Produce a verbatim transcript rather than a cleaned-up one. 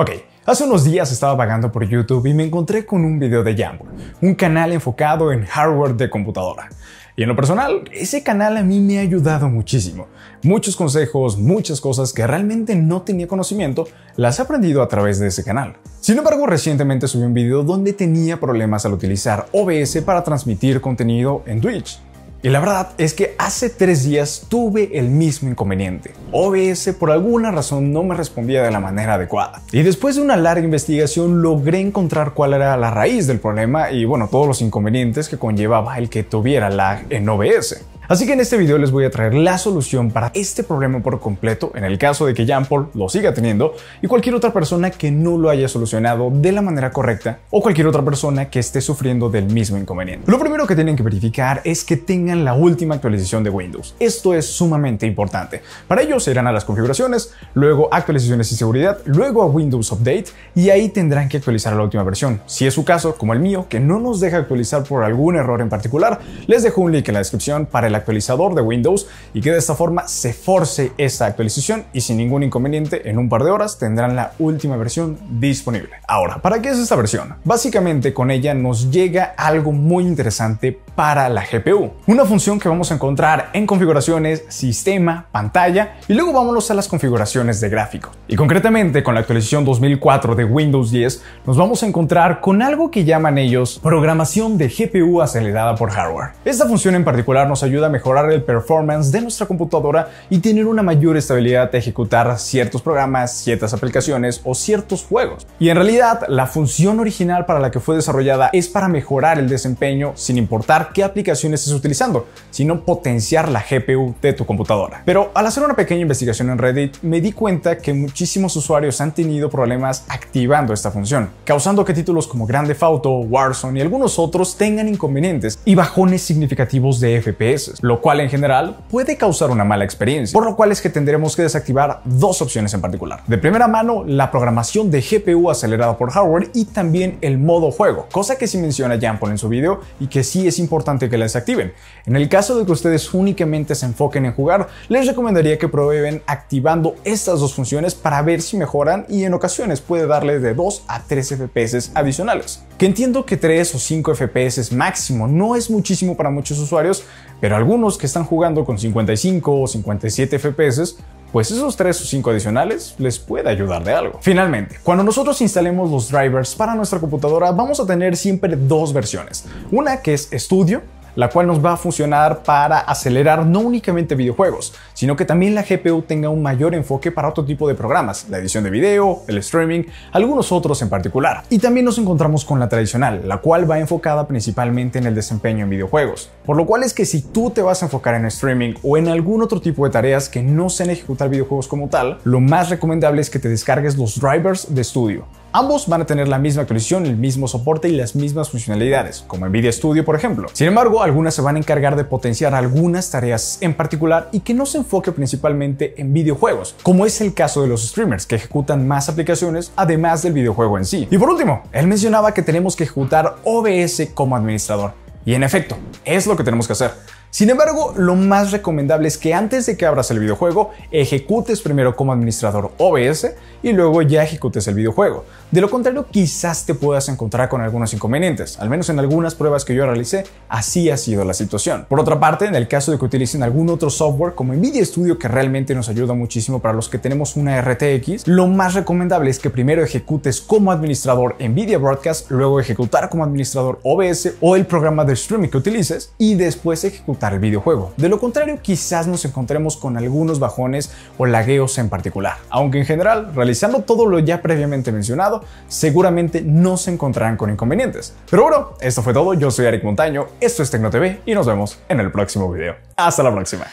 Ok, hace unos días estaba vagando por YouTube y me encontré con un video de Jambo, un canal enfocado en hardware de computadora. Y en lo personal, ese canal a mí me ha ayudado muchísimo. Muchos consejos, muchas cosas que realmente no tenía conocimiento, las he aprendido a través de ese canal. Sin embargo, recientemente subí un video donde tenía problemas al utilizar O B S para transmitir contenido en Twitch. Y la verdad es que hace tres días tuve el mismo inconveniente. O B S por alguna razón no me respondía de la manera adecuada. Y después de una larga investigación logré encontrar cuál era la raíz del problema y bueno, todos los inconvenientes que conllevaba el que tuviera lag en O B S. Así que en este video les voy a traer la solución para este problema por completo en el caso de que Jean-Paul lo siga teniendo y cualquier otra persona que no lo haya solucionado de la manera correcta o cualquier otra persona que esté sufriendo del mismo inconveniente. Lo primero que tienen que verificar es que tengan la última actualización de Windows. Esto es sumamente importante. Para ello se irán a las configuraciones, luego actualizaciones y seguridad, luego a Windows Update y ahí tendrán que actualizar la última versión. Si es su caso, como el mío, que no nos deja actualizar por algún error en particular, les dejo un link en la descripción para el actualizador de Windows y que de esta forma se force esta actualización y sin ningún inconveniente en un par de horas tendrán la última versión disponible. Ahora, ¿para qué es esta versión? Básicamente con ella nos llega algo muy interesante para la G P U, una función que vamos a encontrar en configuraciones, sistema, pantalla y luego vámonos a las configuraciones de gráfico. Y concretamente con la actualización dos mil cuatro de Windows diez nos vamos a encontrar con algo que llaman ellos programación de G P U acelerada por hardware. Esta función en particular nos ayuda a mejorar el performance de nuestra computadora y tener una mayor estabilidad de ejecutar ciertos programas, ciertas aplicaciones o ciertos juegos. Y en realidad, la función original para la que fue desarrollada es para mejorar el desempeño sin importar qué aplicaciones estés utilizando, sino potenciar la G P U de tu computadora. Pero al hacer una pequeña investigación en Reddit, me di cuenta que muchísimos usuarios han tenido problemas activando esta función, causando que títulos como Grand Theft Auto, Warzone y algunos otros tengan inconvenientes y bajones significativos de F P S, lo cual en general puede causar una mala experiencia, por lo cual es que tendremos que desactivar dos opciones en particular. De primera mano, la programación de G P U acelerada por hardware y también el modo juego, cosa que sí menciona Jean-Paul en su video y que sí es importante que la desactiven. En el caso de que ustedes únicamente se enfoquen en jugar, les recomendaría que prueben activando estas dos funciones para ver si mejoran y en ocasiones puede darle de dos a tres F P S adicionales. Que entiendo que tres o cinco F P S máximo no es muchísimo para muchos usuarios, pero algunos que están jugando con cincuenta y cinco o cincuenta y siete F P S, pues esos tres o cinco adicionales les puede ayudar de algo. Finalmente, cuando nosotros instalemos los drivers para nuestra computadora, vamos a tener siempre dos versiones. Una que es Studio, la cual nos va a funcionar para acelerar no únicamente videojuegos, sino que también la G P U tenga un mayor enfoque para otro tipo de programas, la edición de video, el streaming, algunos otros en particular. Y también nos encontramos con la tradicional, la cual va enfocada principalmente en el desempeño en videojuegos, por lo cual es que si tú te vas a enfocar en streaming o en algún otro tipo de tareas que no sean ejecutar videojuegos como tal, lo más recomendable es que te descargues los drivers de Studio. Ambos van a tener la misma actualización, el mismo soporte y las mismas funcionalidades, como Nvidia Studio por ejemplo. Sin embargo, algunas se van a encargar de potenciar algunas tareas en particular y que no se enfoque principalmente en videojuegos, como es el caso de los streamers que ejecutan más aplicaciones además del videojuego en sí. Y por último, él mencionaba que tenemos que ejecutar O B S como administrador. Y en efecto, es lo que tenemos que hacer. Sin embargo, lo más recomendable es que antes de que abras el videojuego, ejecutes primero como administrador O B S y luego ya ejecutes el videojuego. De lo contrario, quizás te puedas encontrar con algunos inconvenientes, al menos en algunas pruebas que yo realicé, así ha sido la situación. Por otra parte, en el caso de que utilicen algún otro software como Nvidia Studio, que realmente nos ayuda muchísimo para los que tenemos una R T X, lo más recomendable es que primero ejecutes como administrador Nvidia Broadcast, luego ejecutar como administrador O B S o el programa de streaming que utilices y después ejecutar el videojuego. De lo contrario, quizás nos encontremos con algunos bajones o lagueos en particular, aunque en general, realizando todo lo ya previamente mencionado, seguramente no se encontrarán con inconvenientes. Pero bueno, esto fue todo. Yo soy Eric Montaño, esto es TecnoTV y nos vemos en el próximo video. Hasta la próxima.